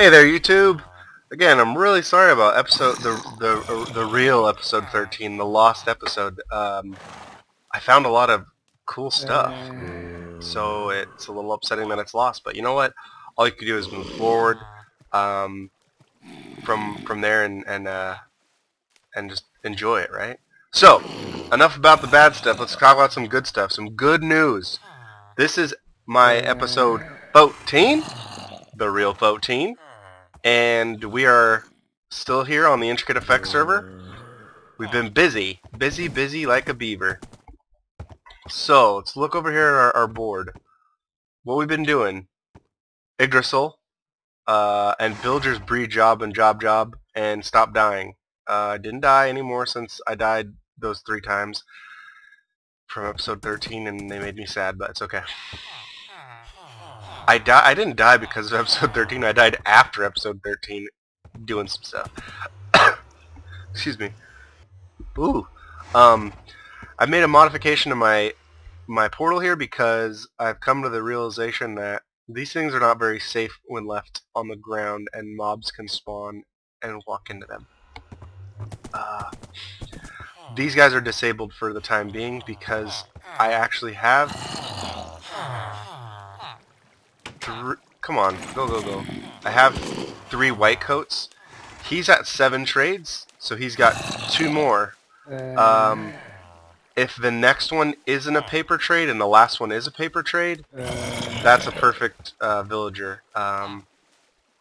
Hey there, YouTube! Again, I'm really sorry about episode the real episode 13, the lost episode. I found a lot of cool stuff, so it's a little upsetting that it's lost. But you know what? All you can do is move forward from there and just enjoy it, right? So, enough about the bad stuff. Let's talk about some good stuff, some good news. This is my episode 14, the real 14. And we are still here on the Intricate Effects server. We've been busy. Busy, busy like a beaver. So, let's look over here at our board. What we've been doing. Yggdrasil. And Builder's Breed job. And Stop Dying. I didn't die anymore since I died those 3 times from episode 13. And they made me sad, but it's okay. I didn't die because of episode 13. I died after episode 13 doing some stuff. Excuse me. Ooh. I made a modification to my portal here because I've come to the realization that these things are not very safe when left on the ground, and mobs can spawn and walk into them. These guys are disabled for the time being because I actually have... Come on, go. I have 3 white coats. He's at 7 trades, so he's got 2 more. If the next one isn't a paper trade and the last one is a paper trade, that's a perfect villager. And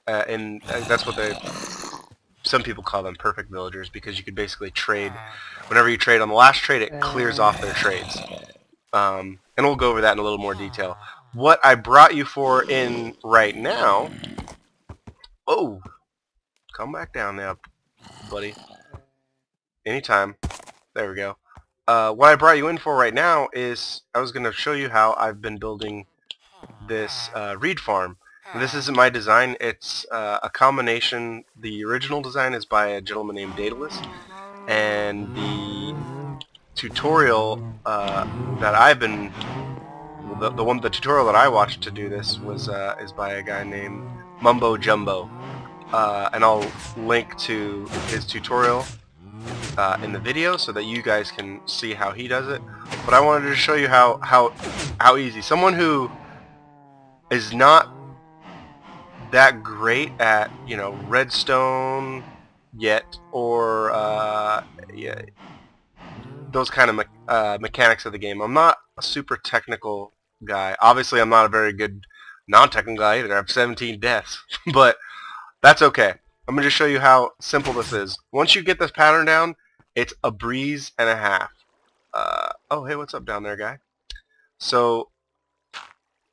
that's what some people call them, perfect villagers, because you could basically trade. Whenever you trade on the last trade, it clears off their trades. And we'll go over that in a little more detail. What I brought you for in right now... Oh! Come back down now, buddy. Anytime. There we go. What I brought you in for right now is... I was going to show you how I've been building this reed farm. And this isn't my design. It's a combination. The original design is by a gentleman named Daedalus. And the tutorial that I've been... The tutorial that I watched to do this was is by a guy named Mumbo Jumbo, and I'll link to his tutorial in the video so that you guys can see how he does it. But I wanted to show you how easy someone who is not that great at, you know, redstone yet, or yeah, those kind of mechanics of the game. I'm not a super technical guy. Obviously, I'm not a very good non-technical guy either. I have 17 deaths, but that's okay. I'm going to just show you how simple this is. Once you get this pattern down, it's a breeze and a half. Oh, hey, what's up down there, guy? So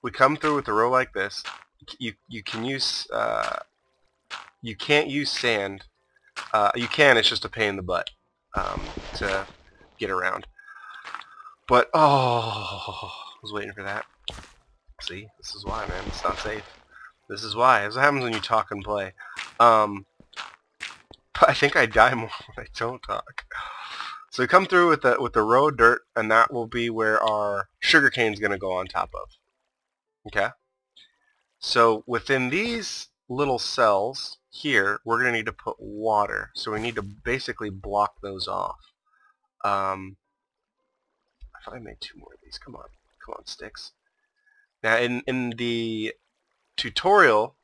we come through with a row like this. You can use you can't use sand. You can. It's just a pain in the butt to get around. But oh, I was waiting for that. See, this is why, man. It's not safe. This is why. This is what happens when you talk and play. But I think I die more when I don't talk. So we come through with the row of dirt, and that will be where our sugarcane is going to go on top of. Okay. So within these little cells here, we're going to need to put water. So we need to basically block those off. I made 2 more of these. Come on, sticks. Now, in the tutorial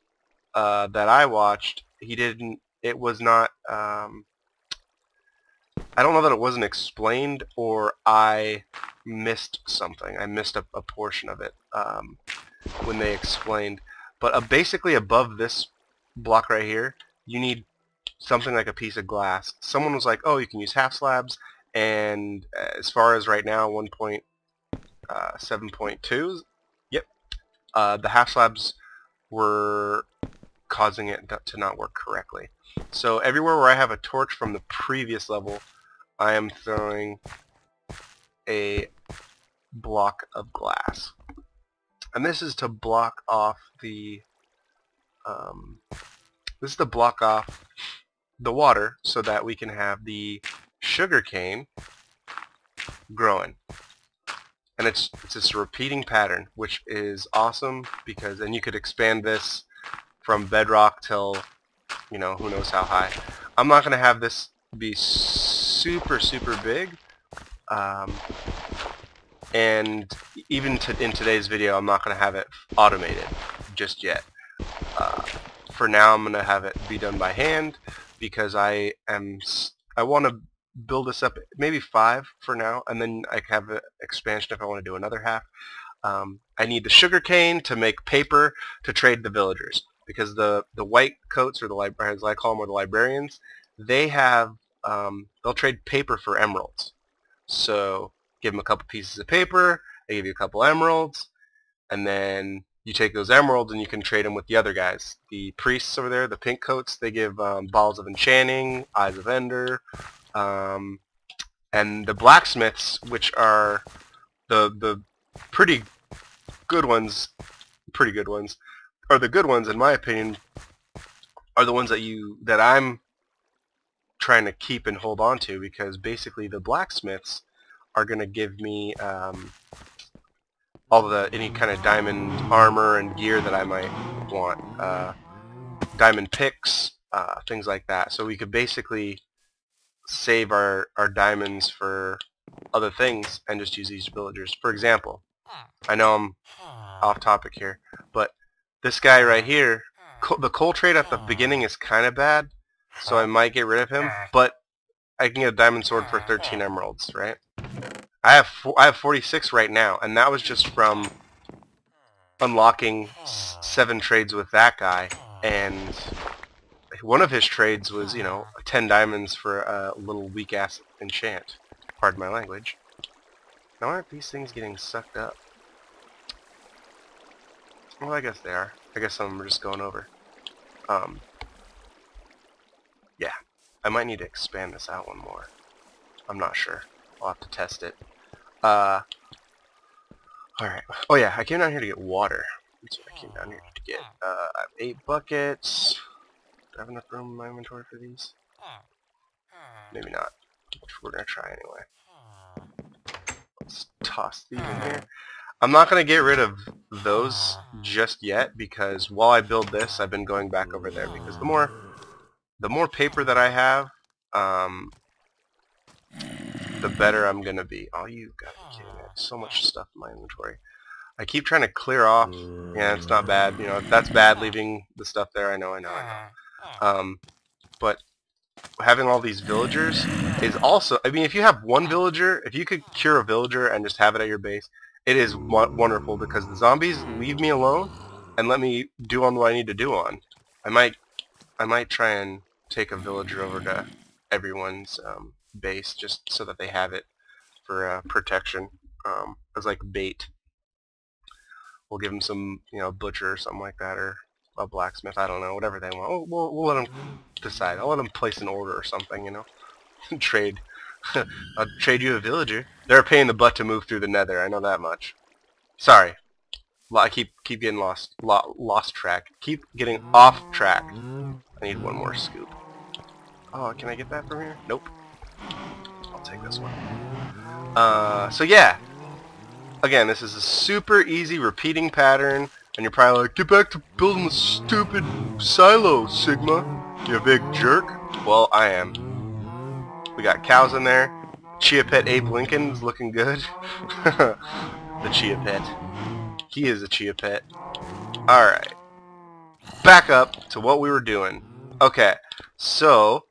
that I watched, he didn't. It was not. I don't know that it wasn't explained, or I missed something. I missed a portion of it when they explained. But basically, above this block right here, you need something like a piece of glass. Someone was like, "Oh, you can use half slabs." And as far as right now, 1.7.2, yep, the half slabs were causing it to not work correctly. So everywhere where I have a torch from the previous level, I am throwing a block of glass. And this is to block off the water so that we can have the sugarcane growing, and it's this repeating pattern, which is awesome because then you could expand this from bedrock till, you know, who knows how high. I'm not going to have this be super, super big. And even in today's video, I'm not going to have it automated just yet. For now, I'm going to have it be done by hand because I want to build this up maybe 5 for now, and then I have an expansion if I want to do another half. I need the sugarcane to make paper to trade the villagers, because the white coats, or the as I call them, or the librarians, they have they'll trade paper for emeralds. So give them a couple pieces of paper, they give you a couple emeralds, and then you take those emeralds and you can trade them with the other guys. The priests over there, the pink coats, they give balls of enchanting, eyes of ender, and the blacksmiths, which are the pretty good ones, or the good ones in my opinion, are the ones that I'm trying to keep and hold on to, because basically the blacksmiths are gonna give me all the any kind of diamond armor and gear that I might want, diamond picks, things like that. So we could basically save our diamonds for other things and just use these villagers. For example, I know I'm off topic here, but this guy right here, the coal trade at the beginning is kind of bad, so I might get rid of him, but I can get a diamond sword for 13 emeralds, right? I have 46 right now, and that was just from unlocking 7 trades with that guy, and one of his trades was, you know, 10 diamonds for a little weak-ass enchant. Pardon my language. Now, aren't these things getting sucked up? Well, I guess they are. I guess some of them are just going over. Yeah. I might need to expand this out one more. I'm not sure. I'll have to test it. Alright. Oh yeah, I came down here to get water. That's what I came down here to get. I have 8 buckets. Do I have enough room in my inventory for these? Maybe not. We're gonna try anyway. Let's toss these in here. I'm not gonna get rid of those just yet, because while I build this, I've been going back over there, because the more paper that I have, the better I'm gonna be. Oh, you gotta be kidding me! I have so much stuff in my inventory. I keep trying to clear off. Yeah, it's not bad. You know, if that's bad, leaving the stuff there. I know. But having all these villagers is also, I mean, if you have one villager, if you could cure a villager and just have it at your base, it is wonderful, because the zombies leave me alone and let me do on what I need to do on. I might try and take a villager over to everyone's base, just so that they have it for protection, as like bait. We'll give them some, you know, butcher or something like that, or a blacksmith, I don't know, whatever they want. We'll let them decide. I'll let them place an order or something, you know. Trade. I'll trade you a villager. They're a pain in the butt to move through the nether, I know that much. Sorry. I keep getting lost track. Keep getting off track. I need one more scoop. Oh, can I get that from here? Nope. I'll take this one. So yeah. Again, this is a super easy repeating pattern, and you're probably like, get back to building the stupid silo, Sigma, you big jerk. Well, I am. We got cows in there. Chia Pet Abe Lincoln's looking good. The Chia Pet. He is a Chia Pet. Alright. Back up to what we were doing. Okay, so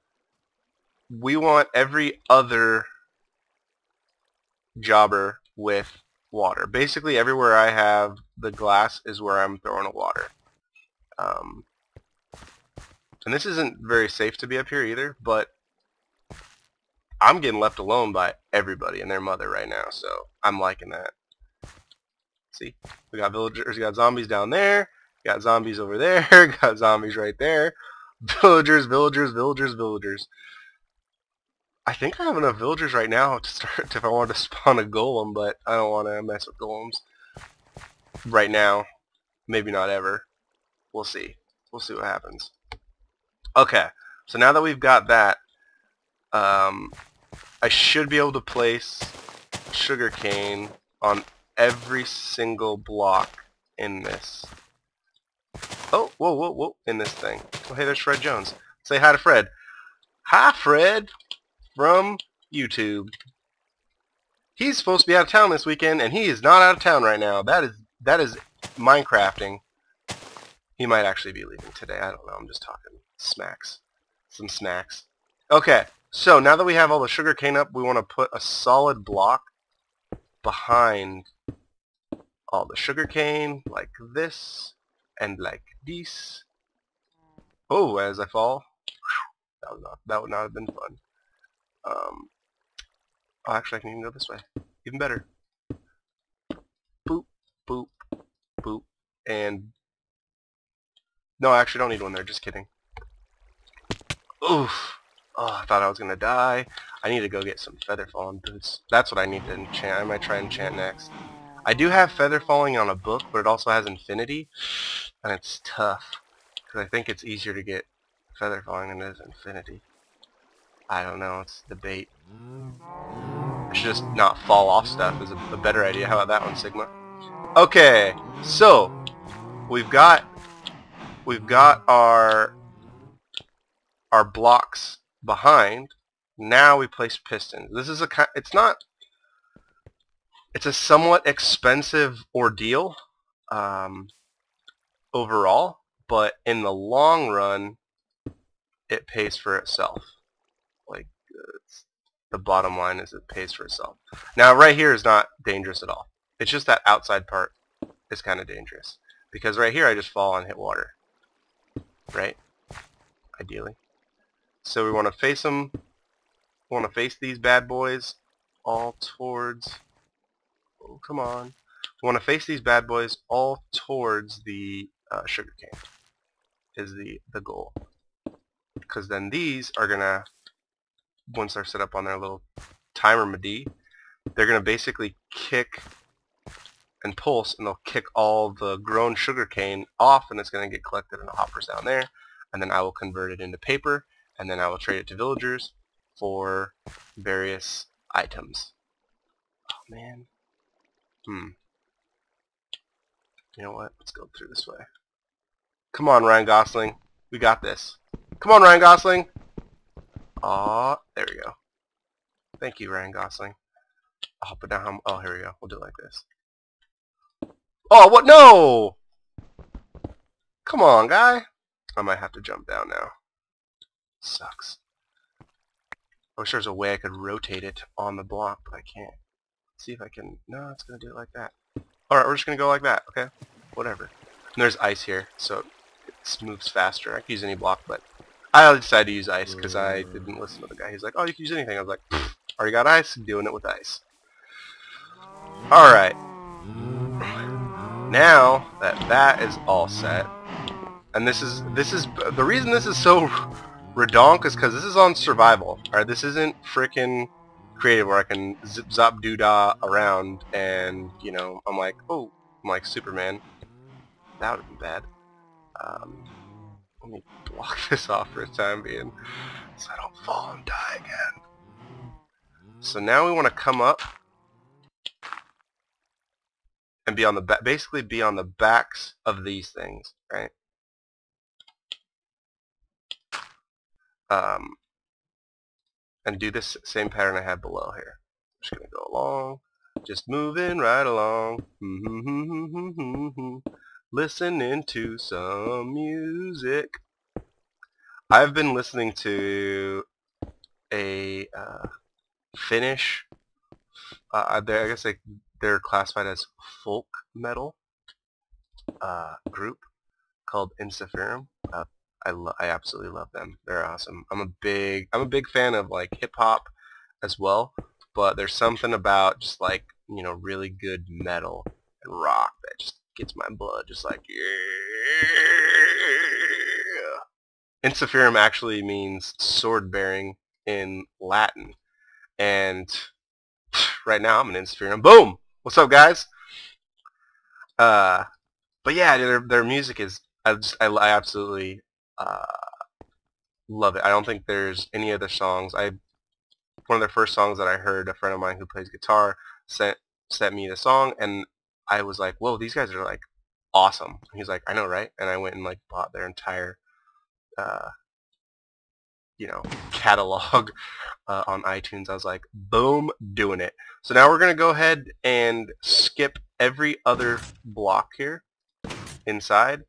we want every other jobber with water. Basically, everywhere I have the glass is where I'm throwing a water. And this isn't very safe to be up here either, but I'm getting left alone by everybody and their mother right now, so I'm liking that. See? We got villagers, we got zombies down there, we got zombies over there, we got zombies right there. Villagers, villagers, villagers, villagers. I think I have enough villagers right now to start if I wanted to spawn a golem, but I don't want to mess with golems right now. Maybe not ever. We'll see. We'll see what happens. Okay, so now that we've got that, I should be able to place sugarcane on every single block in this. Oh, whoa, whoa, whoa, in this thing. Oh, hey, there's Fred Jones. Say hi to Fred. Hi, Fred, from YouTube. He's supposed to be out of town this weekend, and he is not out of town right now. That is Minecrafting. He might actually be leaving today. I don't know. I'm just talking smacks. Some snacks. Okay, so now that we have all the sugar cane up, we want to put a solid block behind all the sugar cane, like this, and like this. Oh, as I fall. That would not have been fun. Oh, actually, I can even go this way. Even better. Boop, boop, boop, and... No, I actually don't need one there. Just kidding. Oof. Oh, I thought I was going to die. I need to go get some feather falling boots. That's what I need to enchant. I might try and enchant next. I do have feather falling on a book, but it also has infinity. And it's tough. Because I think it's easier to get feather falling than it is infinity. I don't know. It's a debate. I should just not fall off stuff is a better idea. How about that one, Sigma? Okay. So, we've got our blocks behind. Now we place pistons. This is a kind, it's a somewhat expensive ordeal overall, but in the long run it pays for itself. Like the bottom line is it pays for itself. Now right here is not dangerous at all. It's just that outside part is kind of dangerous because right here I just fall and hit water. Right? Ideally. So we want to face them. We want to face these bad boys all towards... Oh, come on. We want to face these bad boys all towards the sugar cane is the goal. Because then these are going to, once they're set up on their little timer midi, they're going to basically kick and pulse, and they'll kick all the grown sugar cane off, and it's going to get collected in the hoppers down there, and then I will convert it into paper, and then I will trade it to villagers for various items. Oh man. You know what? Let's go through this way. Come on, Ryan Gosling. We got this. Come on, Ryan Gosling. Aw, there we go. Thank you, Ryan Gosling. I'll put down. Oh, here we go. We'll do it like this. Oh, what? No! Come on, guy. I might have to jump down now. Sucks. I wish there was a way I could rotate it on the block, but I can't. Let's see if I can... No, it's going to do it like that. Alright, we're just going to go like that, okay? Whatever. And there's ice here, so it moves faster. I could use any block, but I decided to use ice because I didn't listen to the guy. He's like, oh, you can use anything. I was like, already got ice, I'm doing it with ice. Alright. Now that that is all set, and this is the reason this is so redonk is because this is on survival. All right, this isn't frickin' creative where I can zip zop doo dah around and you know I'm like, oh, I'm like Superman. That would be bad. Let me block this off for the time being so I don't fall and die again. So now we want to come up. And be on the basically be on the backs of these things, right? And do this same pattern I had below here. I'm just gonna go along, just moving right along, listening to some music. I've been listening to a Finnish. I guess like. They're classified as folk metal group called Ensiferum. I absolutely love them. They're awesome. I'm a big fan of like hip hop as well, but there's something about just like, you know, really good metal and rock that just gets my blood just like yeah. Ensiferum actually means sword bearing in Latin, and right now I'm an Ensiferum. Boom. What's up, guys? But yeah, their music is I absolutely love it. I don't think there's any other songs. One of the first songs that I heard, a friend of mine who plays guitar sent me the song, and I was like, whoa, these guys are like awesome. And he's like, I know, right? And I went and like bought their entire you know, catalog on iTunes. I was like, boom, doing it. So now we're gonna go ahead and skip every other block here inside,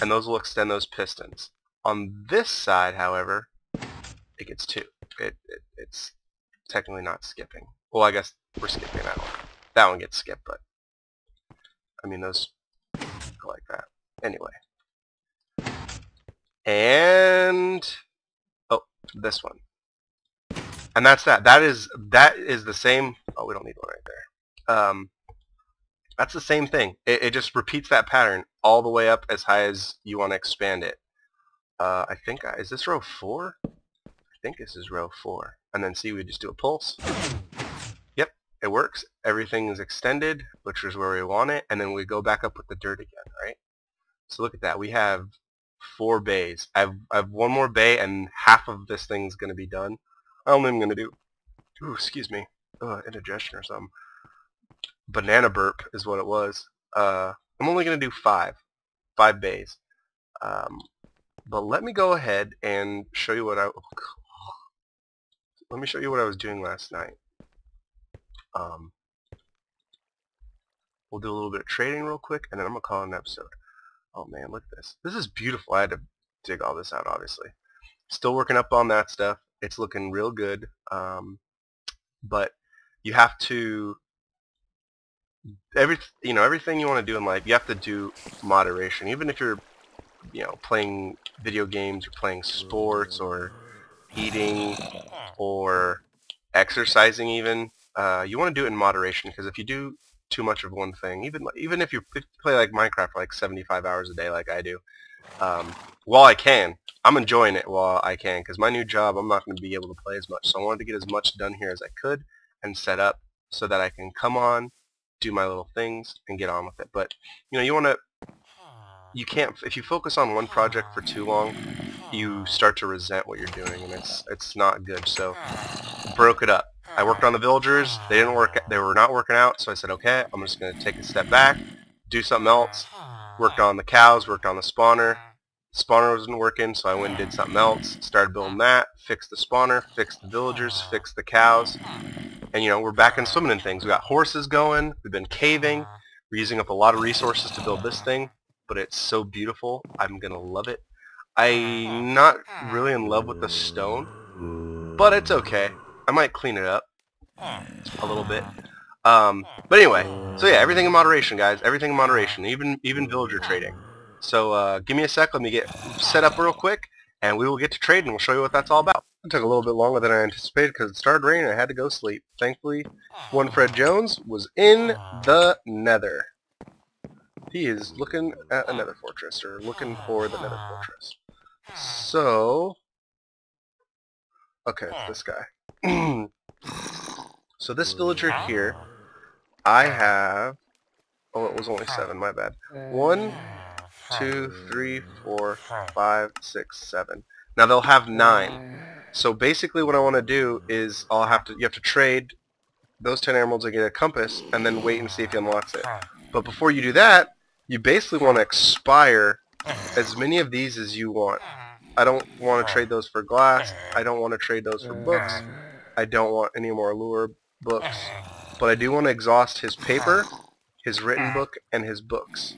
and those will extend those pistons. On this side, however, it gets two. It's technically not skipping. Well, I guess we're skipping that one. That one gets skipped, but I mean, those go like that. Anyway. And oh, this one. And that's that. That is the same. Oh, we don't need one right there. That's the same thing. It just repeats that pattern all the way up as high as you want to expand it. I think, is this row 4? I think this is row 4. And then see, we just do a pulse. Yep, it works. Everything is extended, which is where we want it. And then we go back up with the dirt again, right? So look at that. We have 4 bays. I have one more bay, and half of this thing's going to be done. I'm going to do, ooh, excuse me, indigestion or something. Banana burp is what it was. I'm only going to do 5 bays. But let me go ahead and show you what I was doing last night. We'll do a little bit of trading real quick, and then I'm going to call it an episode. Oh man, look at this. This is beautiful. I had to dig all this out, obviously. Still working up on that stuff. It's looking real good. But you have to, everything you want to do in life, you have to do moderation. Even if you're, you know, playing video games, you're playing sports, or eating, or exercising even, you want to do it in moderation, because if you do too much of one thing, even if you play like Minecraft for like 75 hours a day like I do, while I can, I'm enjoying it while I can, because my new job, I'm not going to be able to play as much, so I wanted to get as much done here as I could and set up so that I can come on, do my little things, and get on with it. But you know, you want to, you can't, if you focus on one project for too long, you start to resent what you're doing, and it's not good. So broke it up. I worked on the villagers. They didn't work, they were not working out, so I said, okay, I'm just going to take a step back, do something else. Worked on the cows, worked on the spawner. Spawner wasn't working, so I went and did something else. Started building that, fixed the spawner, fixed the villagers, fixed the cows. And you know, we're back in swimming and things. We got horses going, we've been caving, we're using up a lot of resources to build this thing. But it's so beautiful. I'm gonna love it. I'm not really in love with the stone, but it's okay. I might clean it up a little bit. But anyway, so yeah, everything in moderation, guys. Everything in moderation, even villager trading. So give me a sec. Let me get set up real quick, and we will get to trade, and we'll show you what that's all about. It took a little bit longer than I anticipated because it started raining. I had to go sleep. Thankfully, one Fred Jones was in the nether. He is looking at another fortress, or looking for the nether fortress. So, okay, this guy. So this villager here, I have, oh, it was only 7, my bad. 1, 2, 3, 4, 5, 6, 7. Now they'll have 9. So basically what I want to do is you have to trade those 10 emeralds and get a compass, and then wait and see if he unlocks it. But before you do that, you basically want to expire as many of these as you want. I don't want to trade those for glass. I don't want to trade those for books. I don't want any more lure books. But I do want to exhaust his paper, his written book, and his books.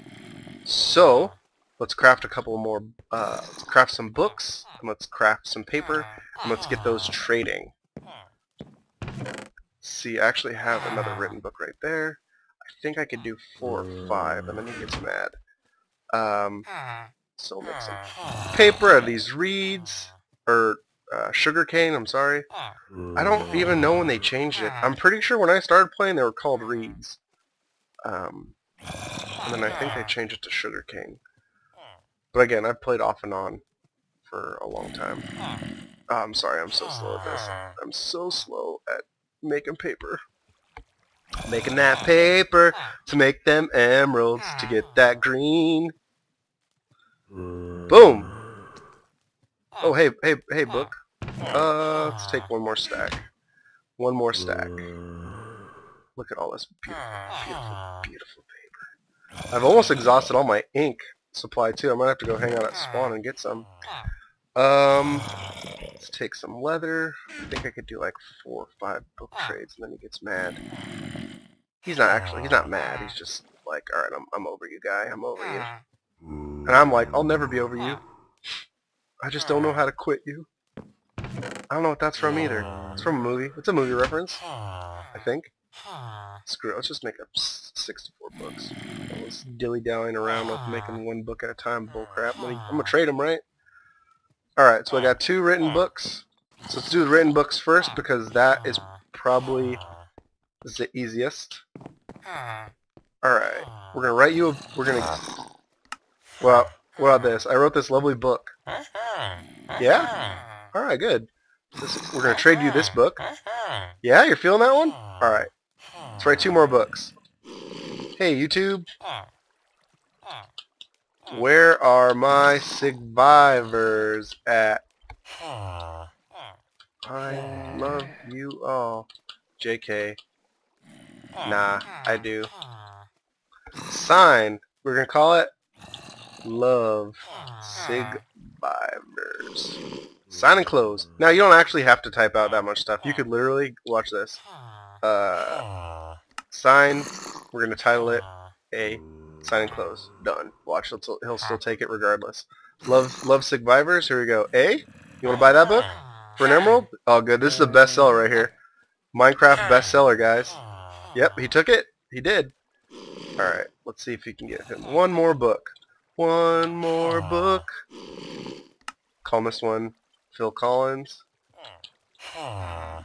So let's craft a couple more. Let's craft some books, and let's craft some paper, and let's get those trading. See, I actually have another written book right there. I think I could do 4 or 5, and then he gets mad. So we'll make some paper out of these reeds, or sugarcane, I'm sorry. I don't even know when they changed it. I'm pretty sure when I started playing, they were called reeds. And then I think they changed it to sugarcane. But again, I've played off and on for a long time. Oh, I'm sorry, I'm so slow at this. I'm so slow at making paper. Making that paper to make them emeralds, to get that green. Boom! Oh, hey, book. Let's take one more stack. One more stack. Look at all this beautiful, beautiful, beautiful paper. I've almost exhausted all my ink supply too. I might have to go hang out at spawn and get some. Let's take some leather. I think I could do like 4 or 5 book trades, and then he gets mad. He's not mad. He's just like, all right, I'm over you, guy. I'm over you. And I'm like, I'll never be over you. I just don't know how to quit you. I don't know what that's from either. It's from a movie. It's a movie reference, I think. Screw it. Let's just make up 64 books. Let's dilly-dallying around with making one book at a time. Bullcrap. I'm going to trade them, right? Alright, so I got 2 written books. So let's do the written books first, because that is probably the easiest. Alright. We're going to write you a... Well, what about this? I wrote this lovely book. Yeah? Alright, good. We're going to trade you this book. Yeah? You're feeling that one? Alright. Let's write 2 more books. Hey, YouTube. Where are my Sigvivors at? I love you all. JK. Nah, I do. Sign. We're going to call it Love Sigvivors. Sign and close. Now, you don't actually have to type out that much stuff. You could literally watch this. Sign. We're going to title it a... Sign and close. Done. Watch. He'll still take it regardless. Love Sigvivors. Here we go. Hey, you want to buy that book for an emerald? Oh, good. This is a bestseller right here. Minecraft bestseller, guys. Yep, he took it. He did. All right. Let's see if he can get him one more book. One more book. Calmest one. Phil Collins. I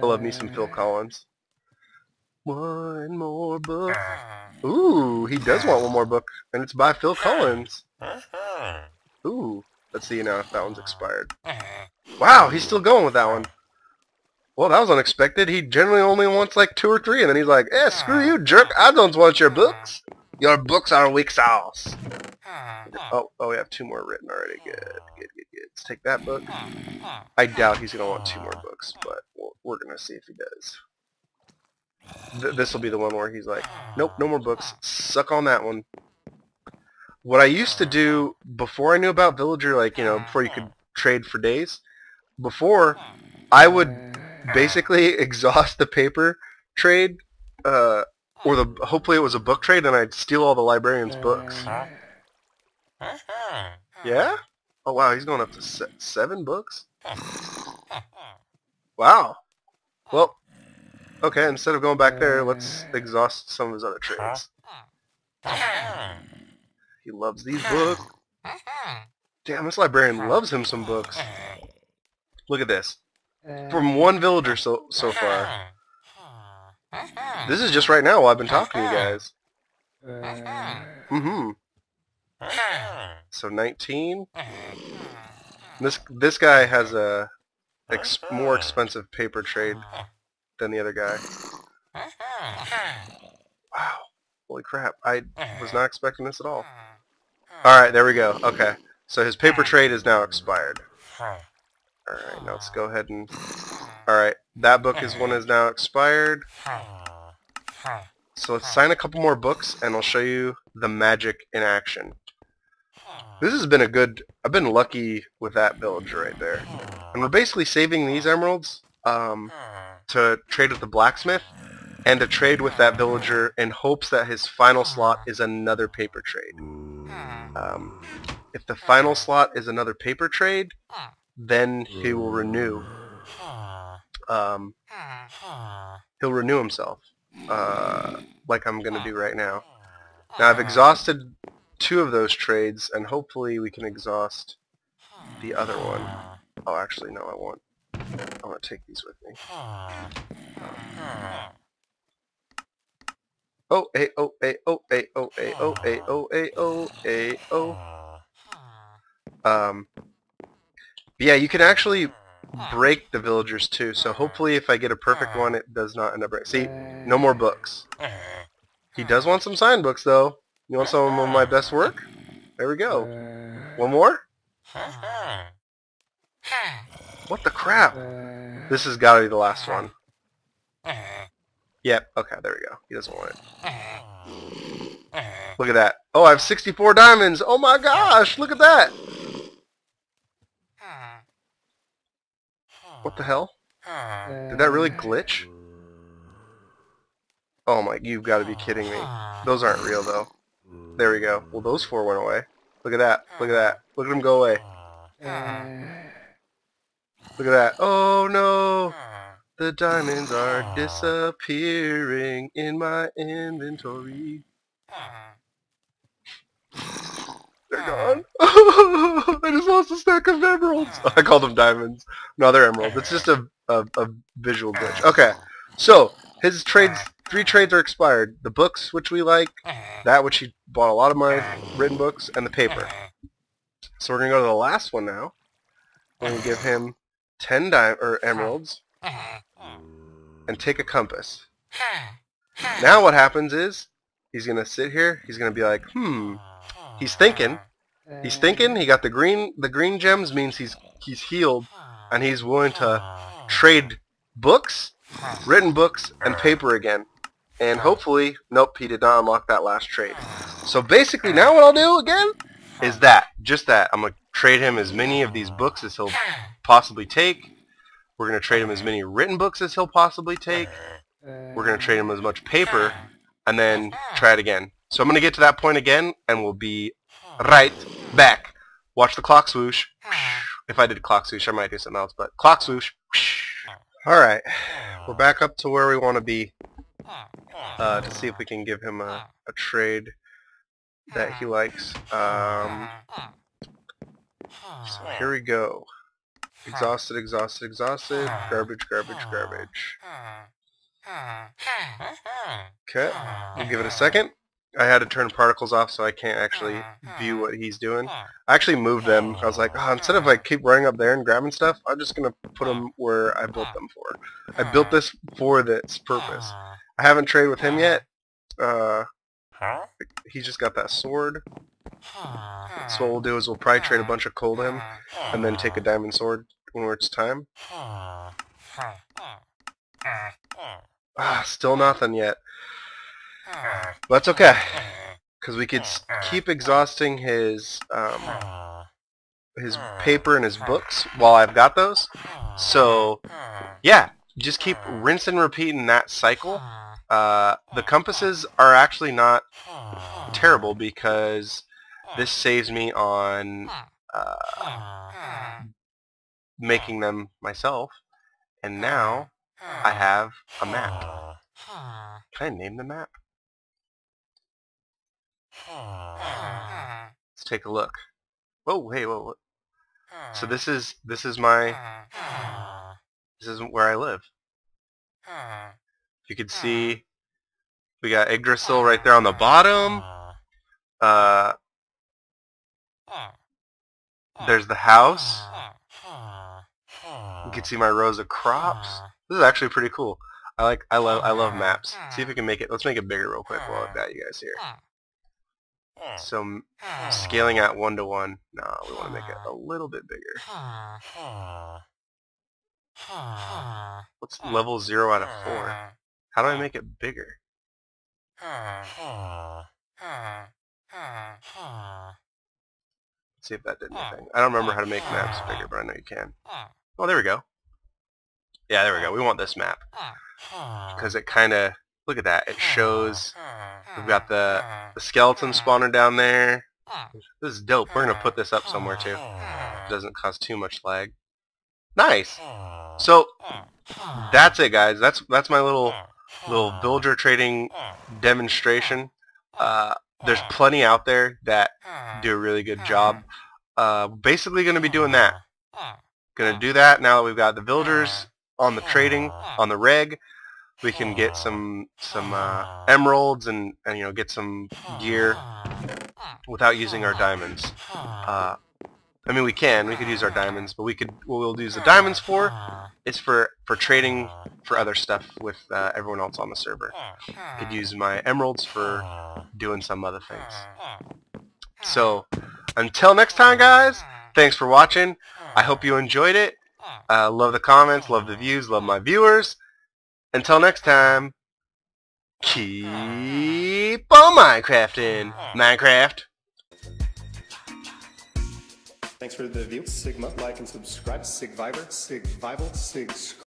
love me some Phil Collins. One more book. Ooh, he does want one more book, and it's by Phil Collins. Ooh, let's see now if that one's expired. Wow, he's still going with that one. Well, that was unexpected. He generally only wants like 2 or 3, and then he's like, eh, screw you, jerk. I don't want your books. Your books are weak sauce. Oh, we have 2 more written already. Good. Let's take that book. I doubt he's going to want 2 more books, but we're going to see if he does. This will be the one where he's like, nope, no more books. Suck on that one. What I used to do before I knew about Villager, like, you know, before you could trade for days, before I would basically exhaust the paper trade, or hopefully it was a book trade, and I'd steal all the librarian's books. Yeah? Oh wow, he's going up to 7 books? Wow. Well, okay, instead of going back there, let's exhaust some of his other trades. He loves these books. Damn, this librarian loves him some books. Look at this. From one villager so far. This is just right now while I've been talking to you guys. So 19. This guy has a more expensive paper trade than the other guy. Wow. Holy crap. I was not expecting this at all. Alright, there we go. Okay. So his paper trade is now expired. Alright, now let's go ahead and... Alright, that book is now expired. So let's sign a couple more books and I'll show you the magic in action. This has been a good... I've been lucky with that villager right there. And we're basically saving these emeralds to trade with the blacksmith and to trade with that villager in hopes that his final slot is another paper trade. If the final slot is another paper trade, then he will renew. He'll renew himself, like I'm going to do right now. Now I've exhausted 2 of those trades, and hopefully we can exhaust the other one. Oh, actually, no, I want to take these with me. Oh, hey, oh, hey, oh, hey, oh, hey, oh, hey, oh, hey, oh, hey, oh. Yeah, you can actually break the villagers too. So hopefully, if I get a perfect one, it does not end up breaking. See, no more books. He does want some sign books though. You want some of my best work? There we go. One more. What the crap? This has got to be the last one. Yep, okay, there we go. He doesn't want it. Look at that. Oh, I have 64 diamonds. Oh my gosh, look at that. What the hell? Did that really glitch? Oh my, you've got to be kidding me. Those aren't real though. There we go. Well, those four went away. Look at that. Look at that. Look at them go away. Look at that. Oh no. The diamonds are disappearing in my inventory. They're gone. I just lost a stack of emeralds. I called them diamonds. No, they're emeralds. It's just a visual glitch. Okay. So, his trades, 3 trades are expired. The books, which we like, that which he bought a lot of my written books, and the paper. So we're going to go to the last one now. We're going to give him 10 emeralds and take a compass. Now what happens is, he's going to sit here, he's going to be like, he's thinking. He's thinking. He got the green. The green gems means he's healed, and he's willing to trade books, written books, and paper again. And hopefully, nope, he did not unlock that last trade. So basically, now what I'll do again is that, just that. I'm gonna trade him as many of these books as he'll possibly take. We're gonna trade him as many written books as he'll possibly take. We're gonna trade him as much paper, and then try it again. So I'm going to get to that point again, and we'll be right back. Watch the clock swoosh. If I did clock swoosh, I might do something else, but clock swoosh. Alright, we're back up to where we want to be to see if we can give him a trade that he likes. So here we go. Exhausted, exhausted, exhausted. Garbage, garbage, garbage. Okay, we'll give it a second. I had to turn particles off so I can't actually view what he's doing. I actually moved them. I was like, oh, instead of like keep running up there and grabbing stuff, I'm just going to put them where I built them for. I built this for this purpose. I haven't traded with him yet. He's just got that sword. So what we'll do is we'll probably trade a bunch of coal to him and then take a diamond sword when it's time. Ah, still nothing yet. But that's okay, because we could keep exhausting his paper and his books while I've got those. So, yeah, just keep rinsing and repeating that cycle. The compasses are actually not terrible because this saves me on making them myself. And now I have a map. Can I name the map? Let's take a look. Whoa, hey, whoa, whoa. So this is where I live. You can see we got Yggdrasil right there on the bottom. There's the house. You can see my rows of crops. This is actually pretty cool. I love maps. See if we can make it. Let's make it bigger real quick while I've got you guys here. So scaling at 1:1. No, we want to make it a little bit bigger. What's level 0 out of 4? How do I make it bigger? Let's see if that did anything. I don't remember how to make maps bigger, but I know you can. Oh, there we go. Yeah, there we go. We want this map because it kind of, look at that. It shows. We've got the skeleton spawner down there. This is dope. We're going to put this up somewhere, too. It doesn't cause too much lag. Nice! So, that's it, guys. That's my little villager trading demonstration. There's plenty out there that do a really good job. Basically going to be doing that. Going to do that now that we've got the villagers on the trading, on the reg. We can get some emeralds and you know, get some gear without using our diamonds. I mean, we could use our diamonds, but what we'll use the diamonds for is for trading for other stuff with everyone else on the server. I could use my emeralds for doing some other things. So until next time, guys, thanks for watching. I hope you enjoyed it. Love the comments, love the views, love my viewers. Until next time. Keep on Minecrafting. Minecraft. Thanks for the view. Sigma, like and subscribe. Sigvivor, Sigvival, Sigscriber.